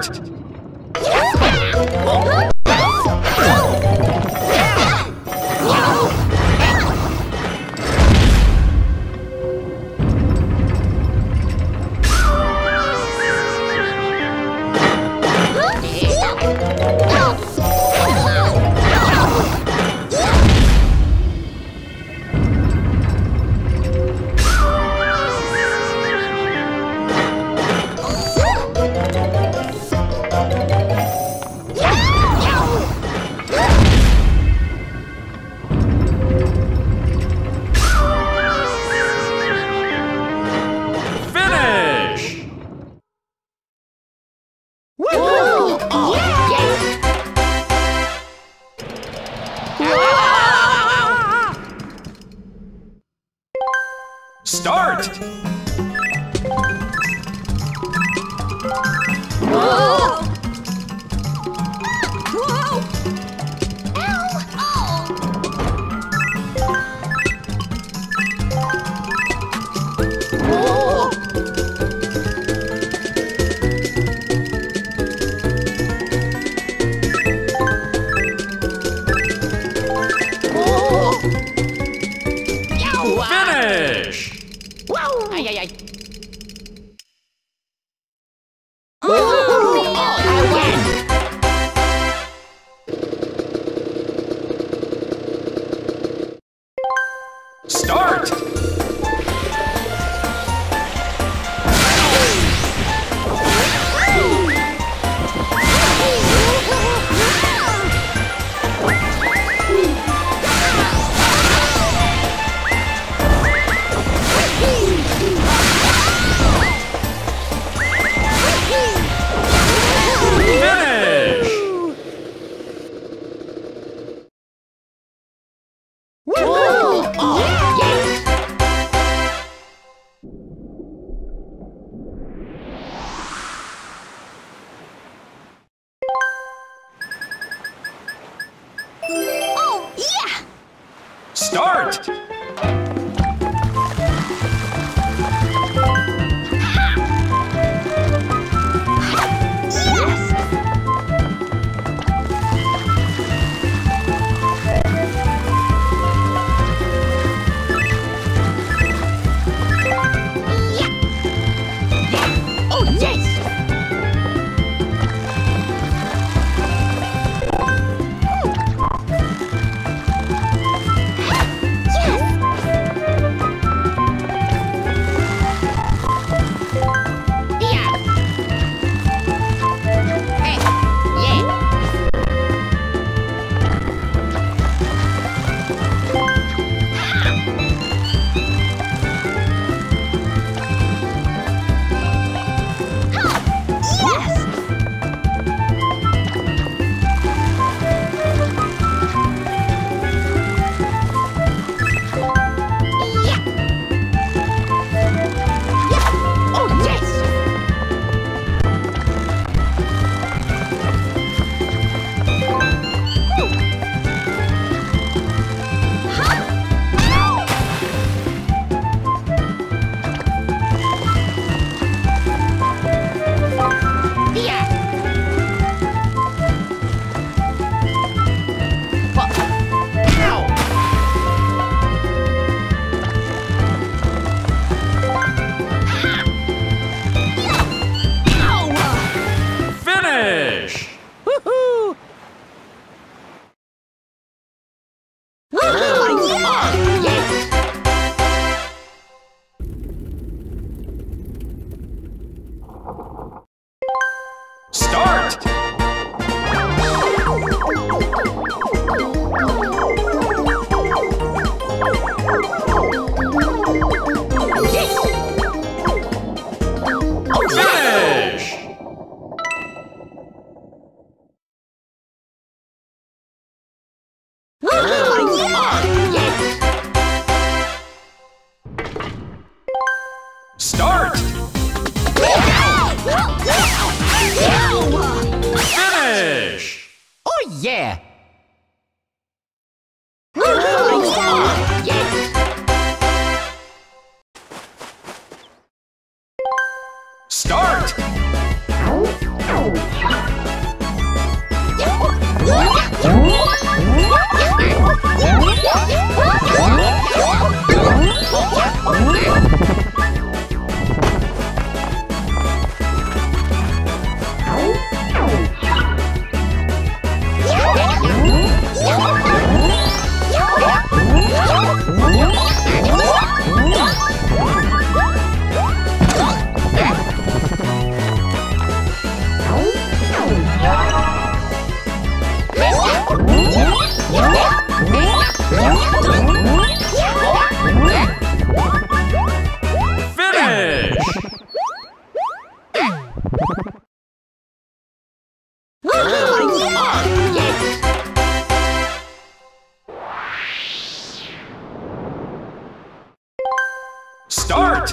Start! start!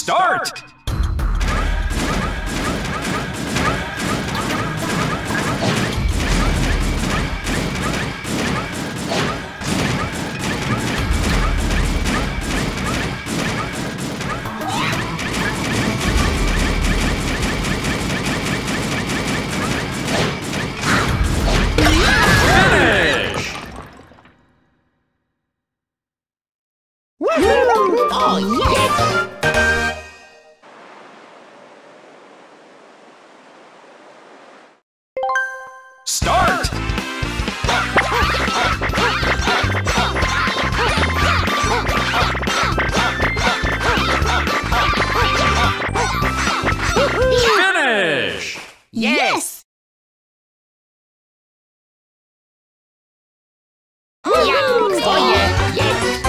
Start! Finish! Woohoo! Oh, yes! Start! Finish! Yes! Start!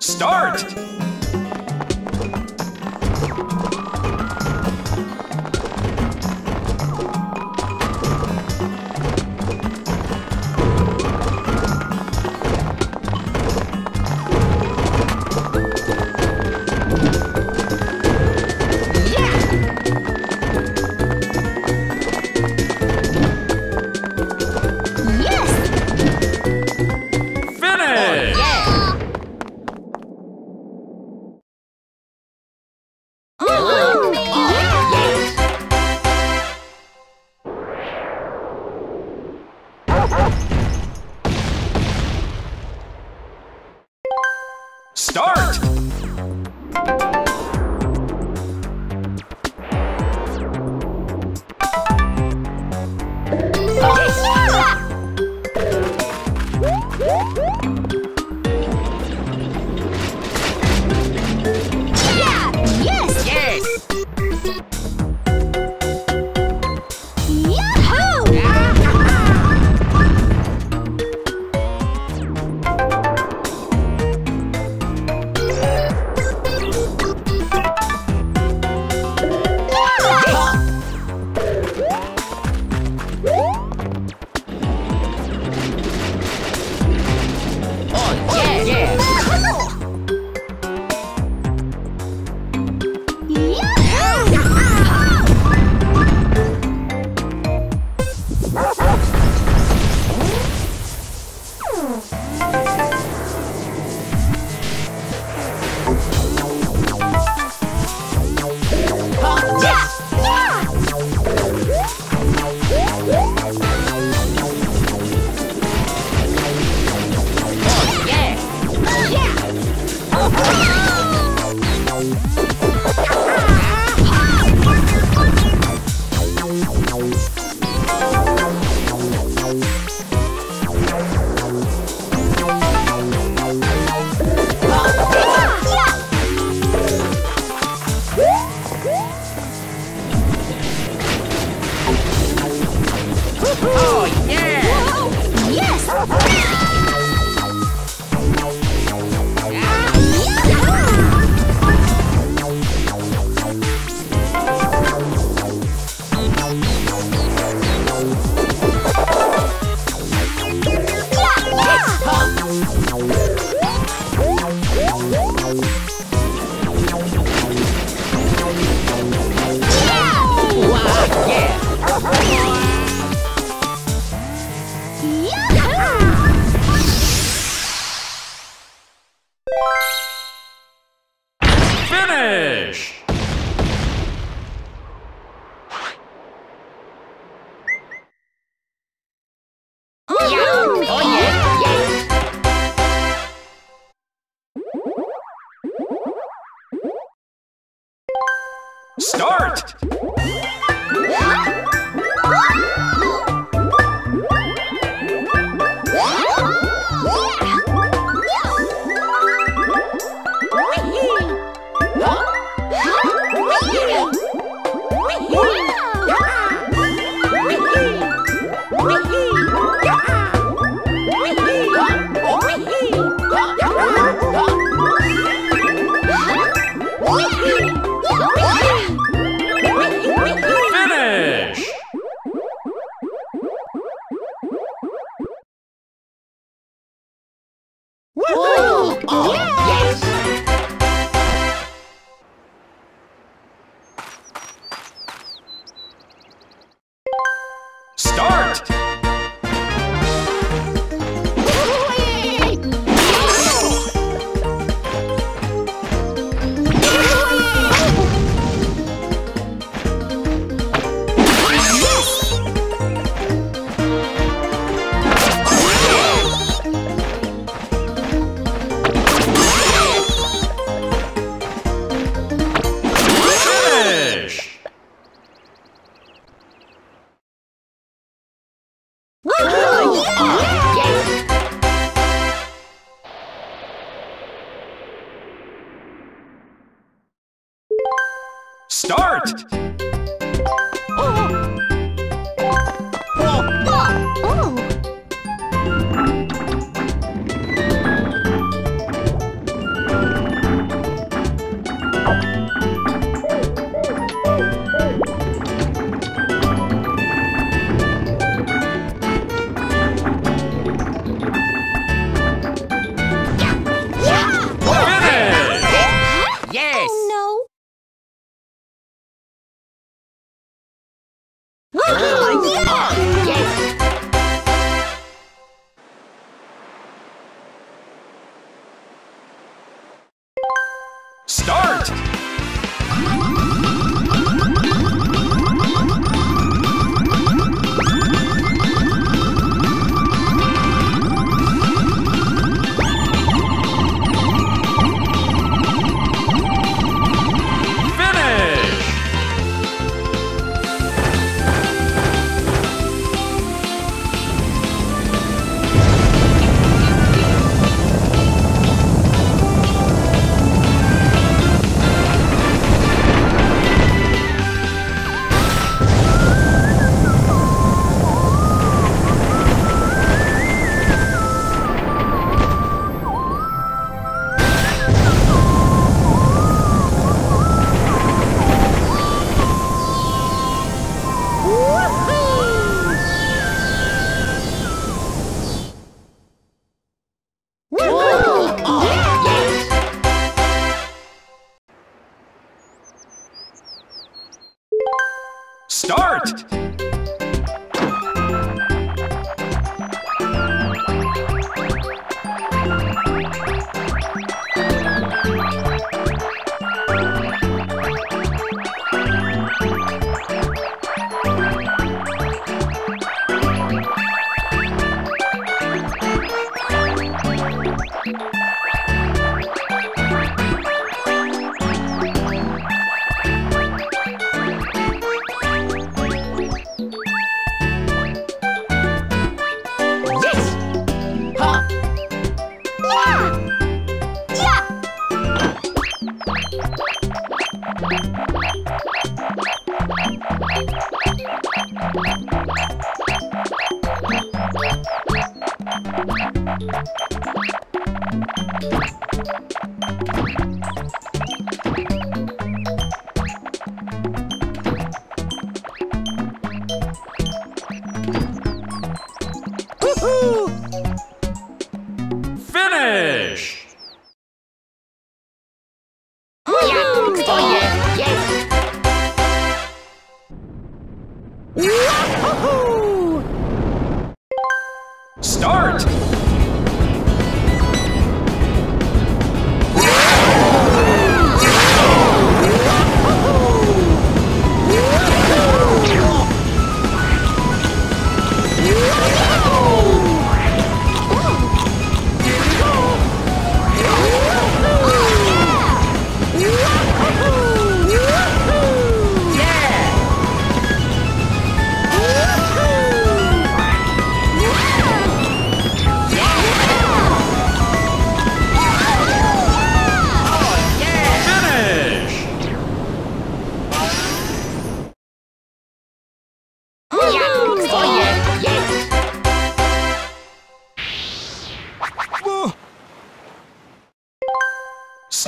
Start! Yeah!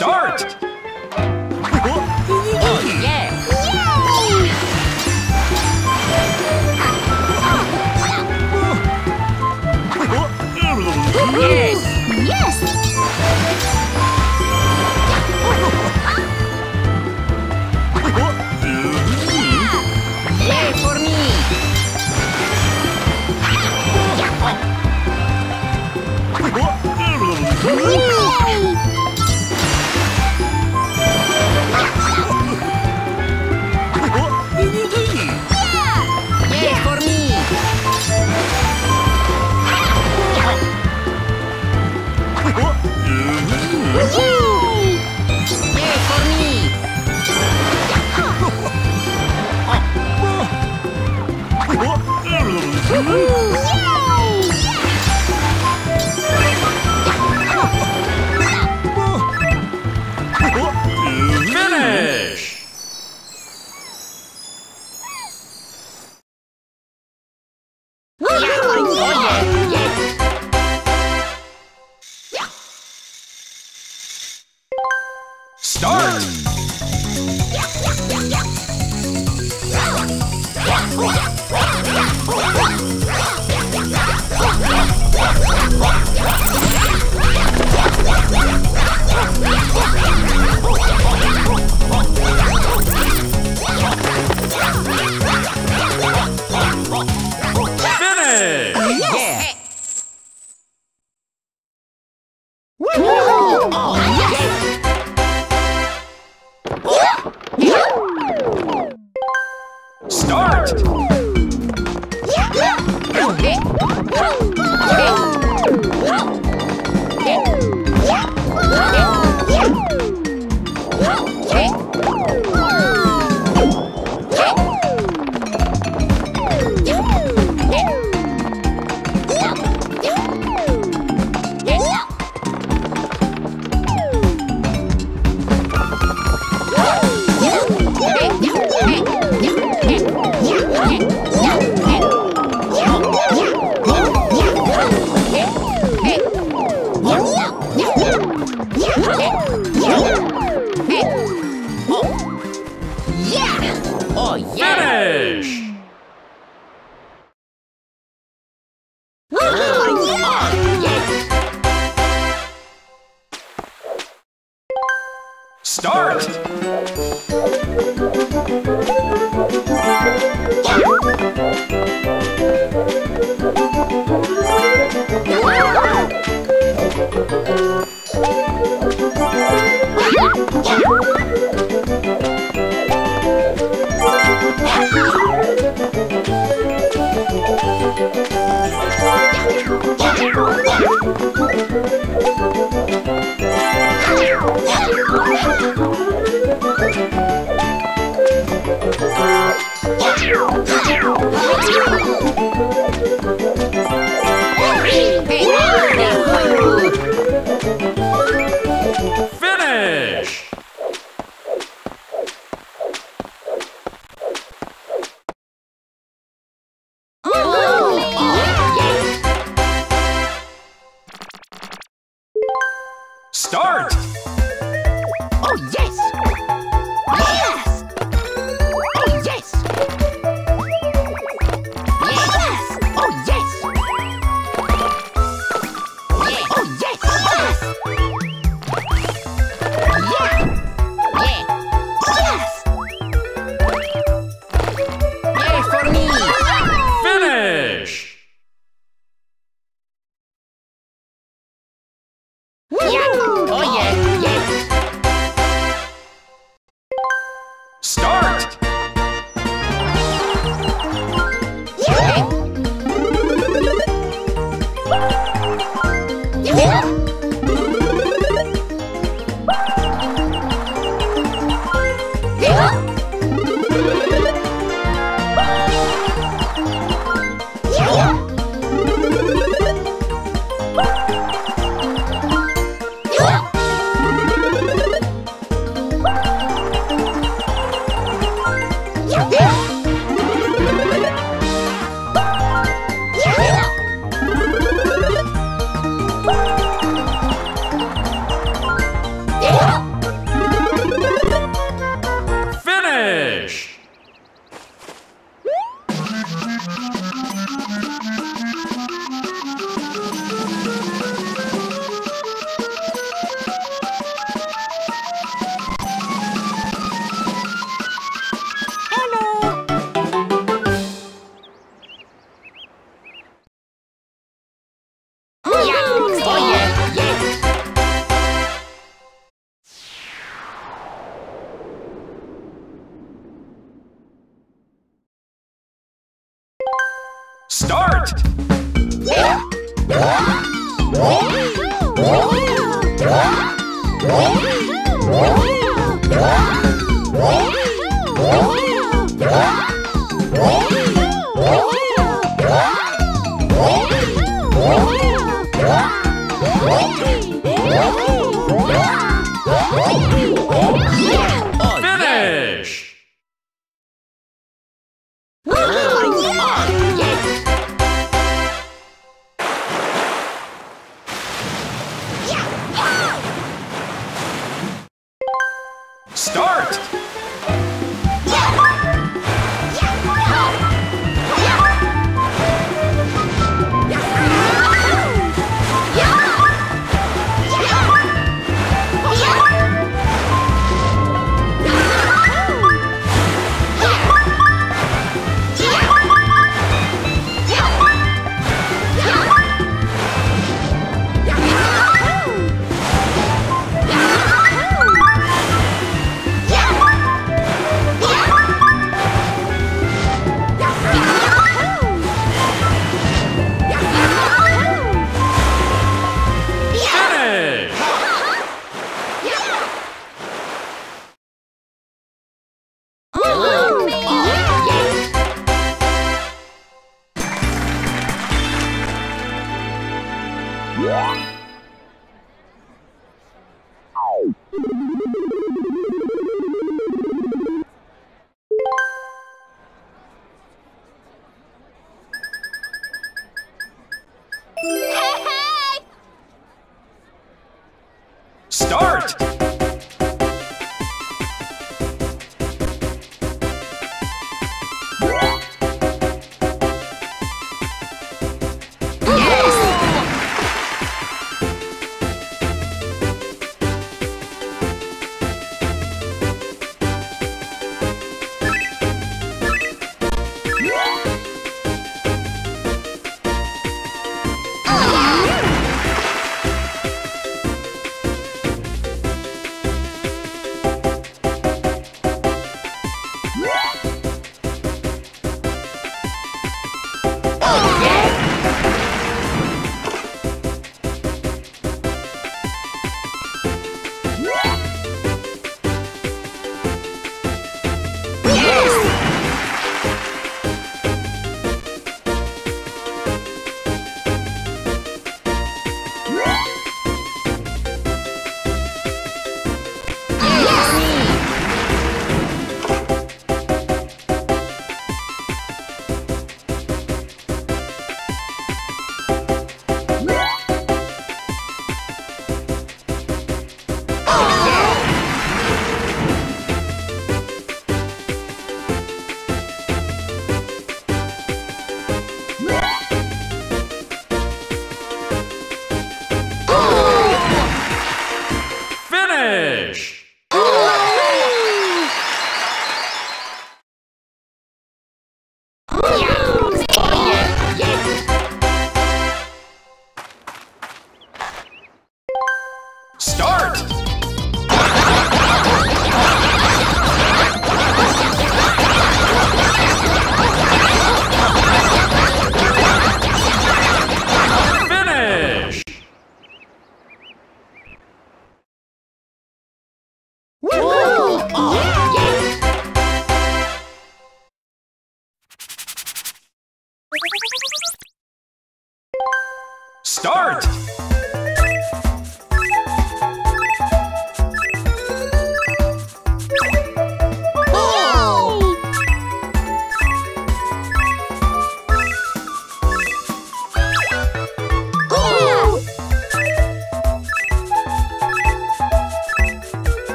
start! Oh, yeah! Yes! Yes! Yay for me! Yeah! Yay for me! Yay! Yay for me! Yay! Finish! Start! Finish! Yeah! Start! Start! Finish! Start! Oh, yes! Yes! Oh, yes! Yes! Oh, yes! Yes! Oh, yes! Yes! Yeah! Yeah! Yes! Yay for me! Finish! Yeah! Oh, yeah! Start! Yeah. Yeah.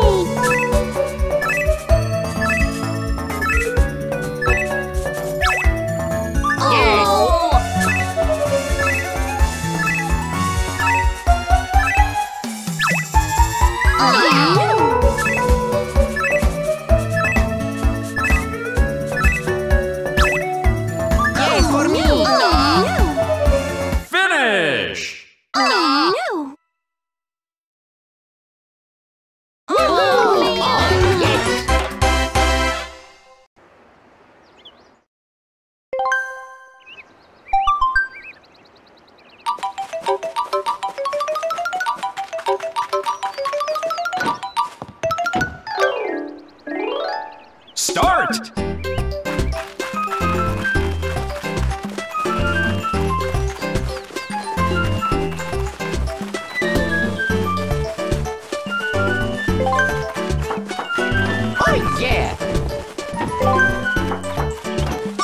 Oh! start! Oh yeah!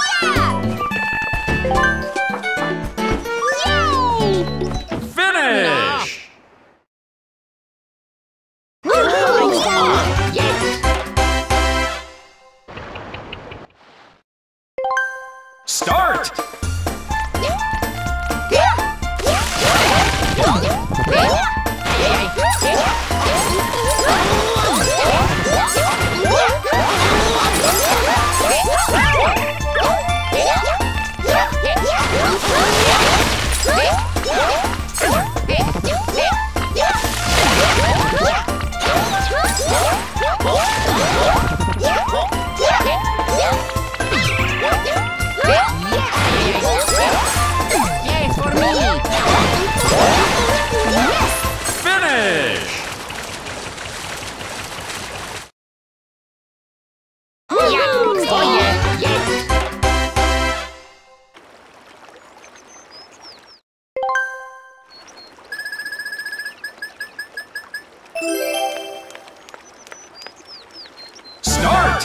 Start! Start!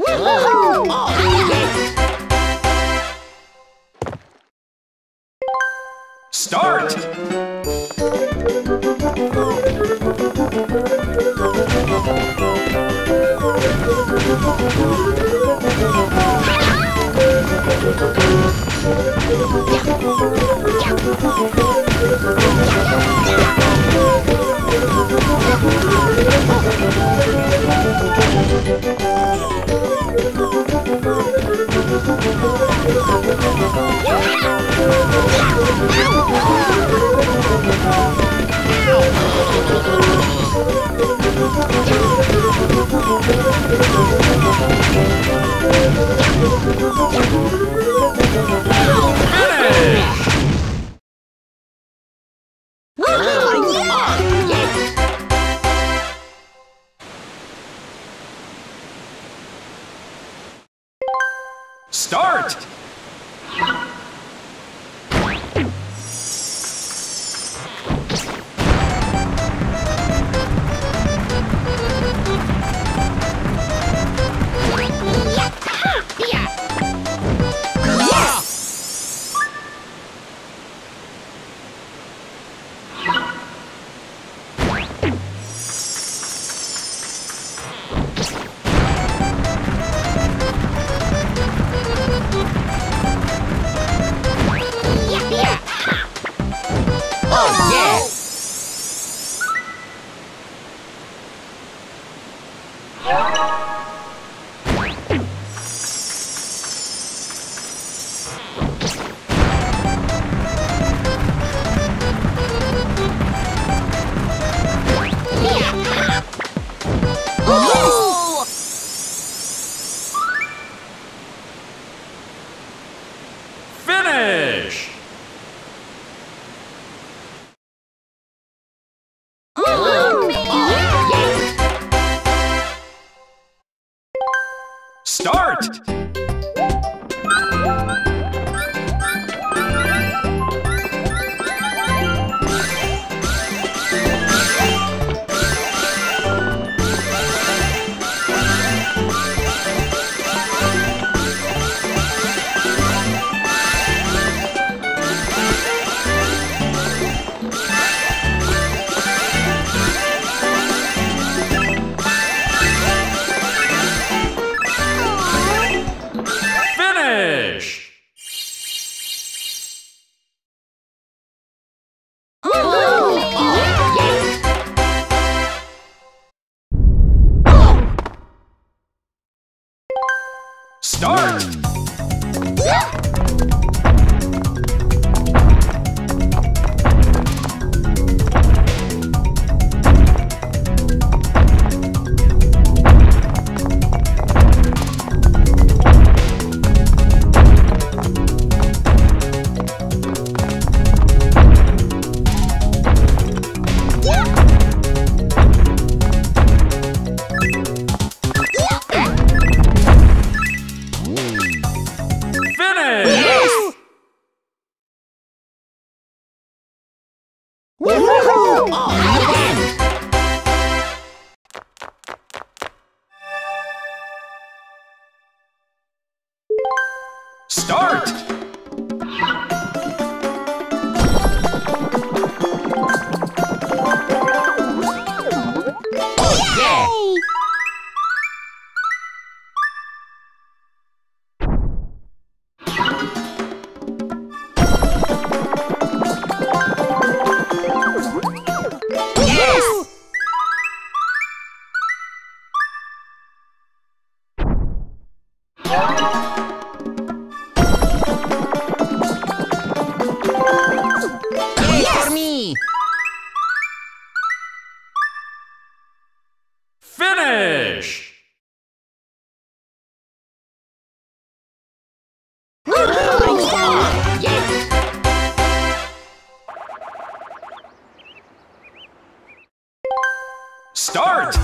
Woohoo! Start! Start! Start! Start! Start! Start!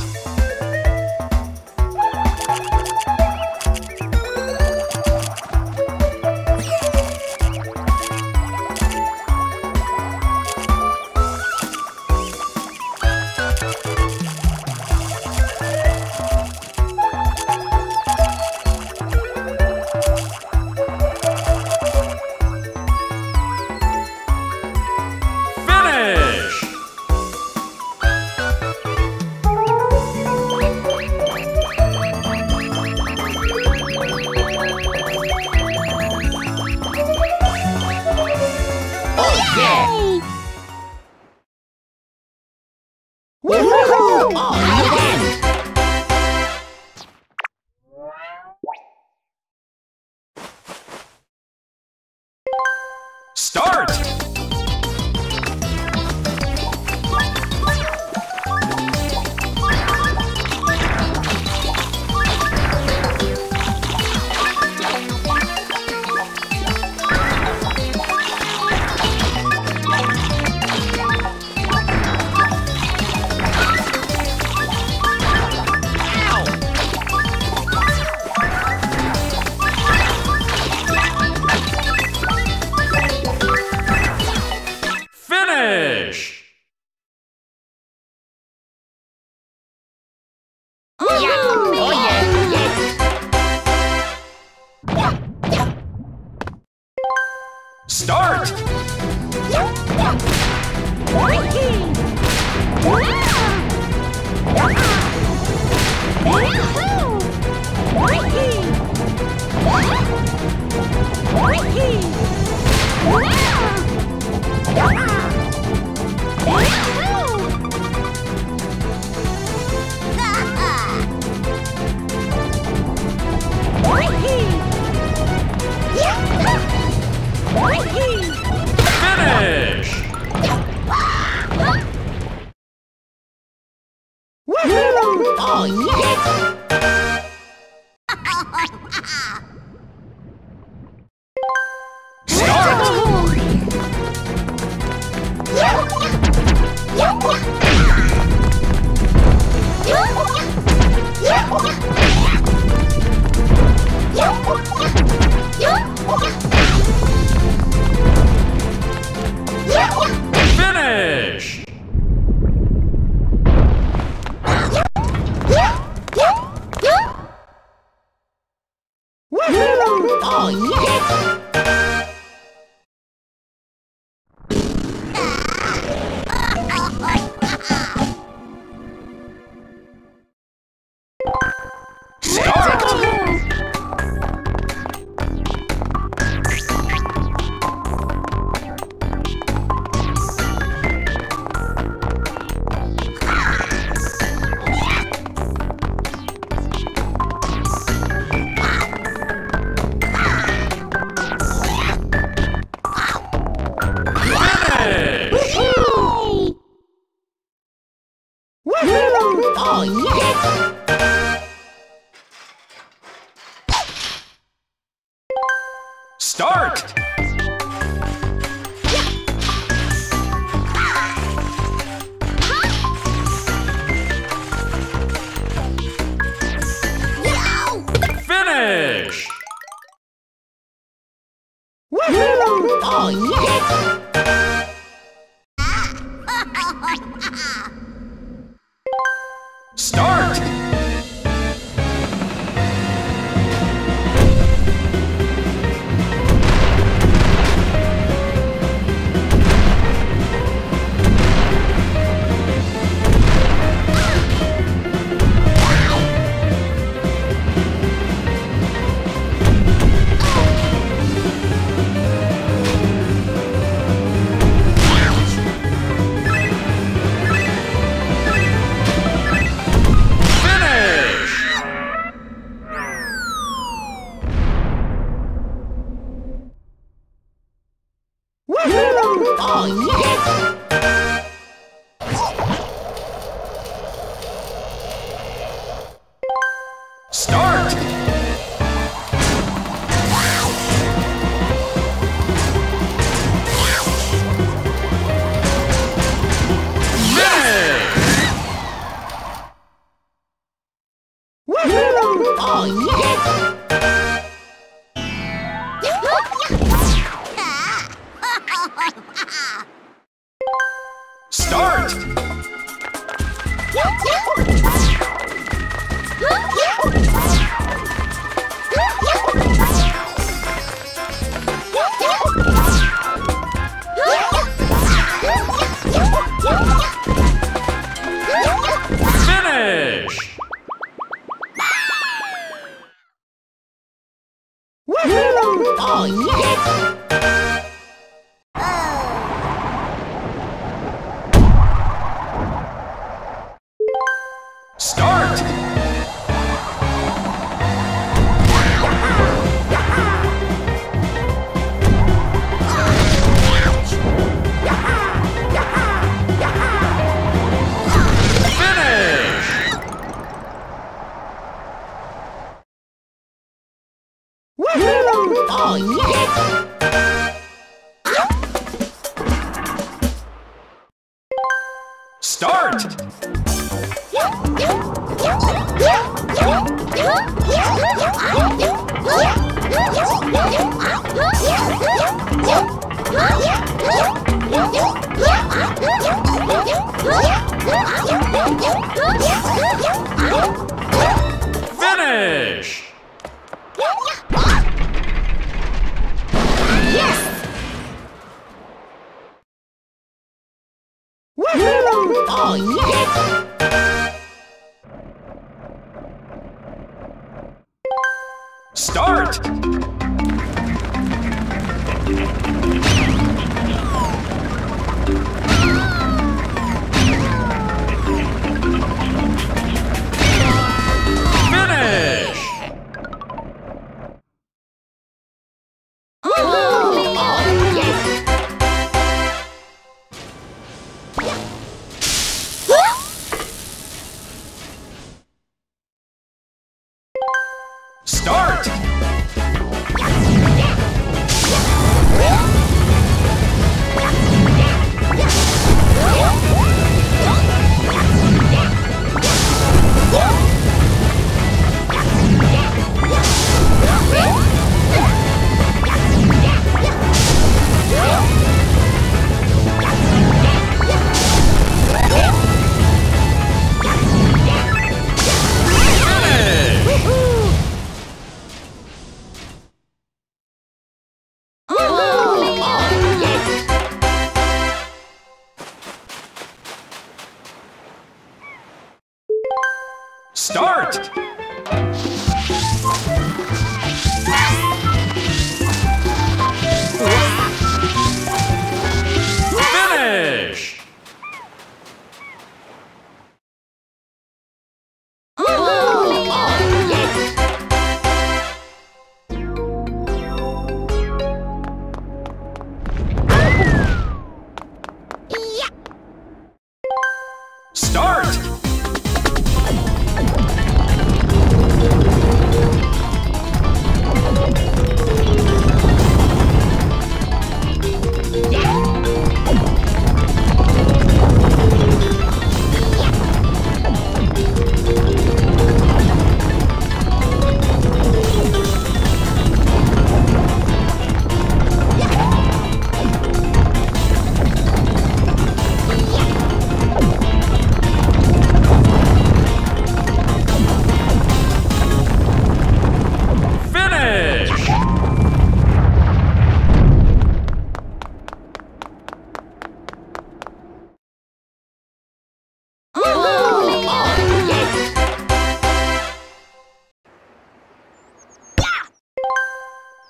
Oh, yes!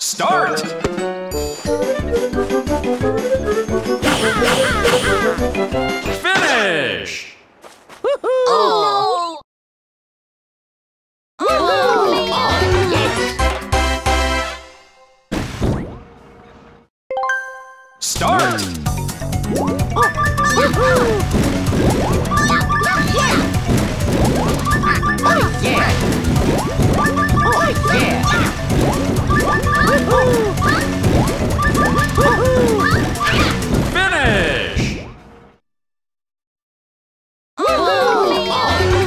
Start! Finish! Oh, no! Oh, yes! Start! Oh, yeah! Oh, yeah! Finish! Oh, oh,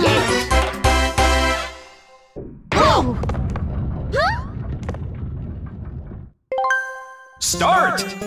yes! Oh! Huh? Start! Yeah.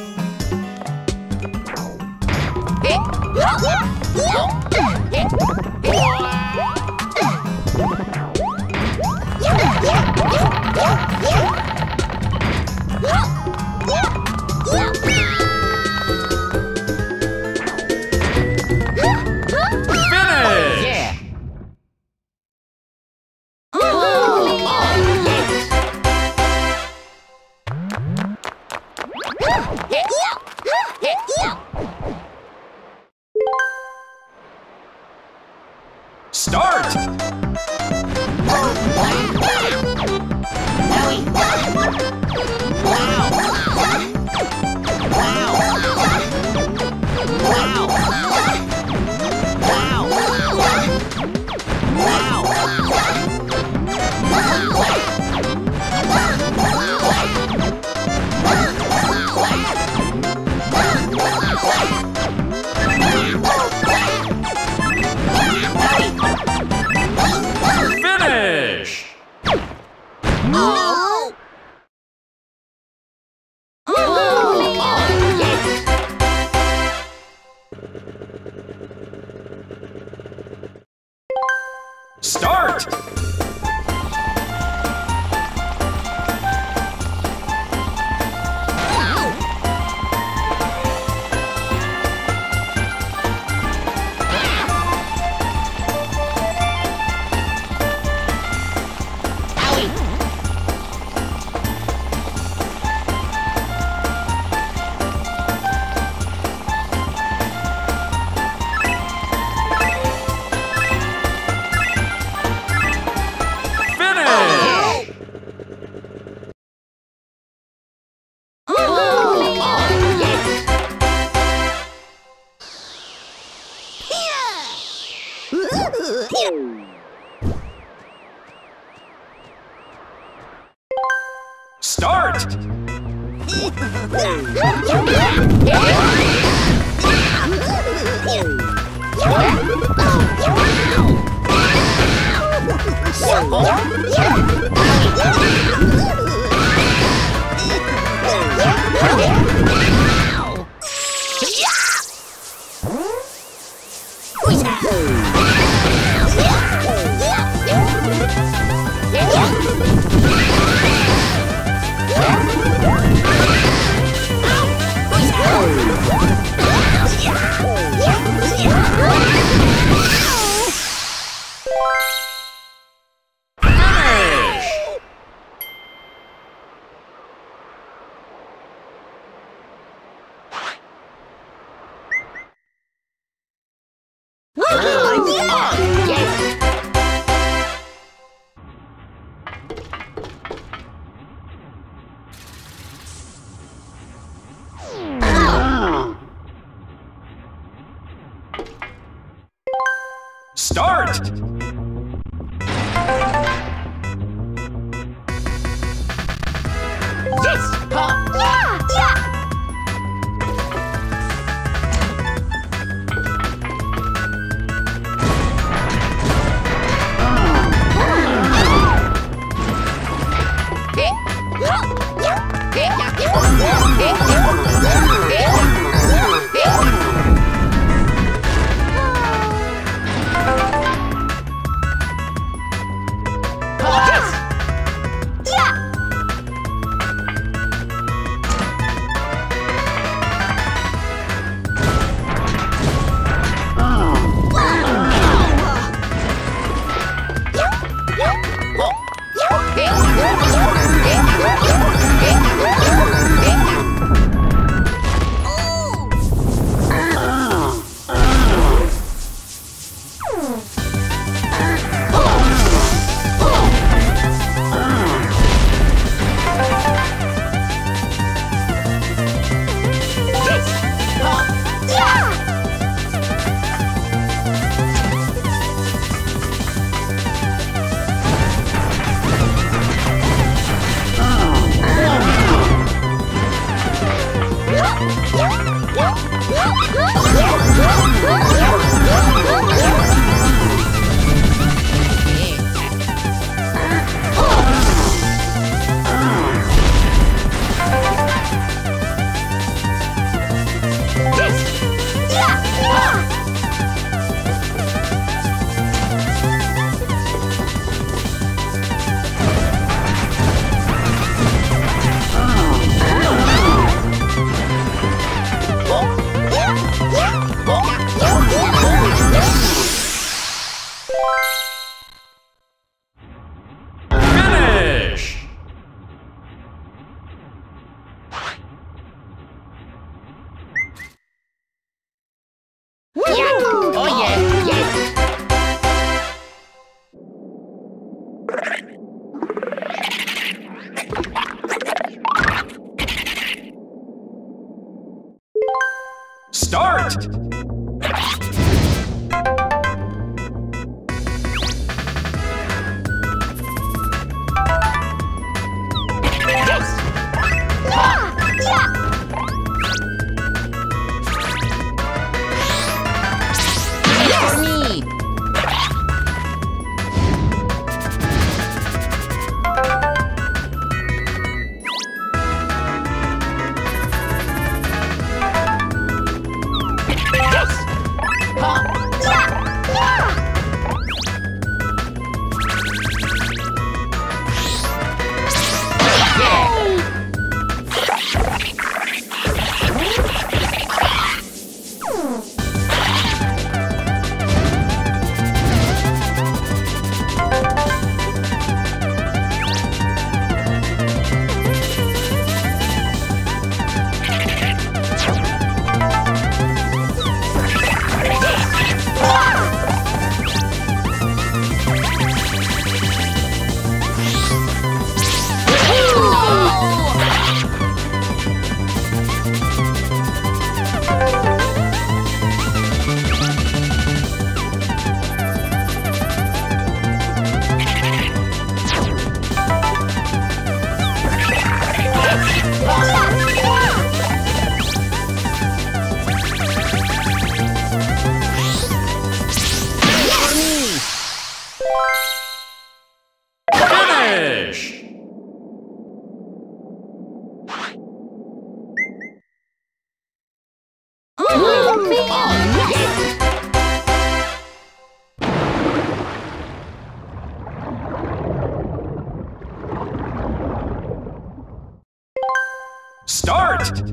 Start! Start!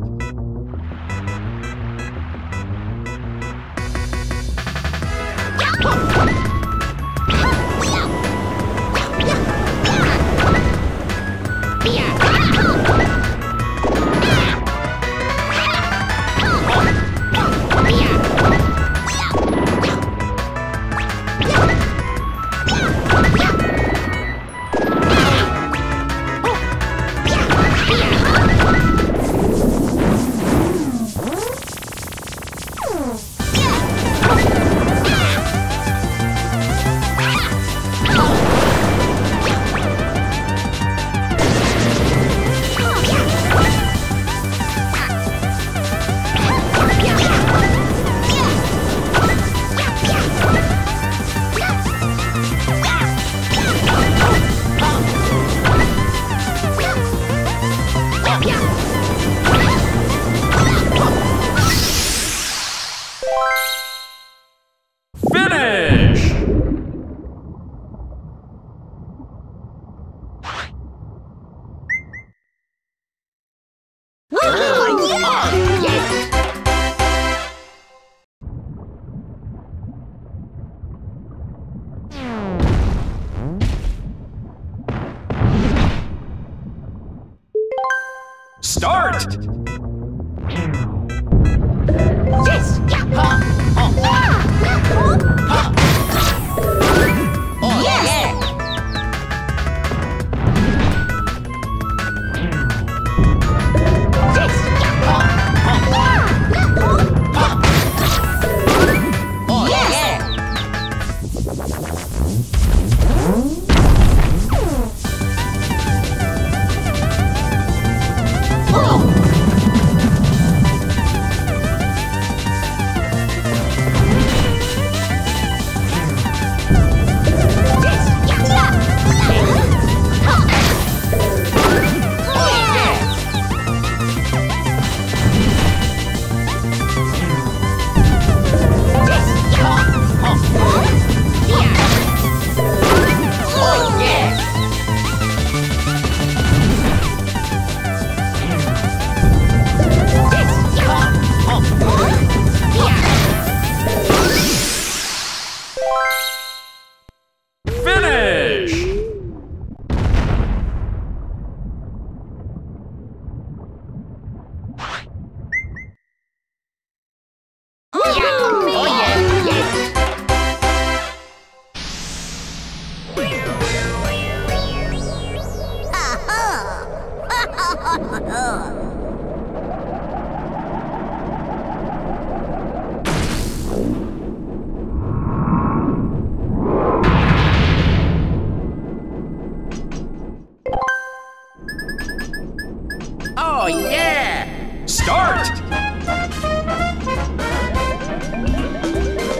Oh, yeah! Start!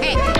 Hey! Oh!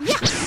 Yeah!